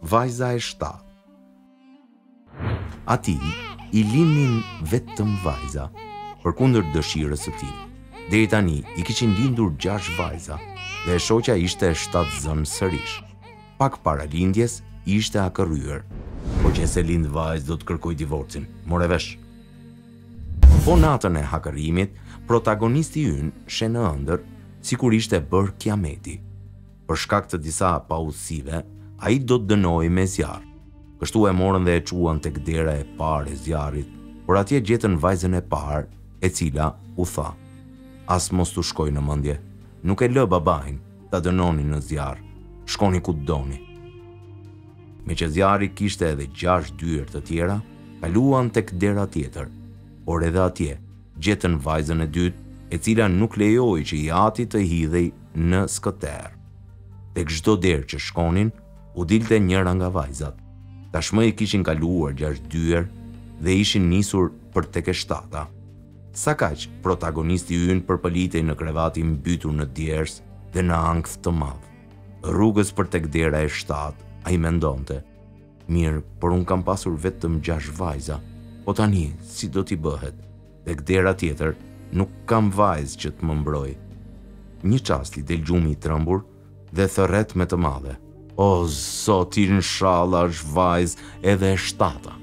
vajza e shta. Ati i linin vetëm vajza, përkundër dëshirës së tij. Deri tani i kishin lindur 6 vajza dhe e shoqja ishte 7 zënë sërish. Pak para lindjes ishte akërryer. Po qëse lind vajz do të kërkoj divorcin, more vesh. Po natën e hakërimit, protagonisti ynë sheh në ëndër sikur ishte bërë kiameti. Për shkak të disa pausive, ai do të dënohej me zjarr. Kështu e morën dhe e çuan tek dera e parë e zjarrit, por atje gjetën vajzën e parë, e cila u tha: "As mos të shkoj në mendje, nuk e lë babain ta dënoni në zjarr. Shkoni ku doni." Me që zjarri kishte edhe 6 dyer të tjera, kaluan tek dera tjetër, por edhe atje gjetën vajzën e dytë, e cila nuk lejoi që i ati të hidhej në skëter. Tek çdo derë që shkonin, u dilte njëra nga vajzat. Tashmë i kishin kaluar 6 dyer dhe ishin nisur për tek e 7-ta. Sakaq, protagonisti ynë përpëlitej në krevatin mbytur në djers dhe në ankth të madh. Rrugës për tek dera e 7, ai mendonte: "Mirë, por un kam pasur vetëm 6 vajza. Po tani, si do t'i bëhet? Tek dera tjetër, nuk kam vajzë që të më mbroj." Një çast i del gjumi i trembur dhe thërret me të madhe: "O, zoti, inshallah, është vajzë edhe e 7-ta."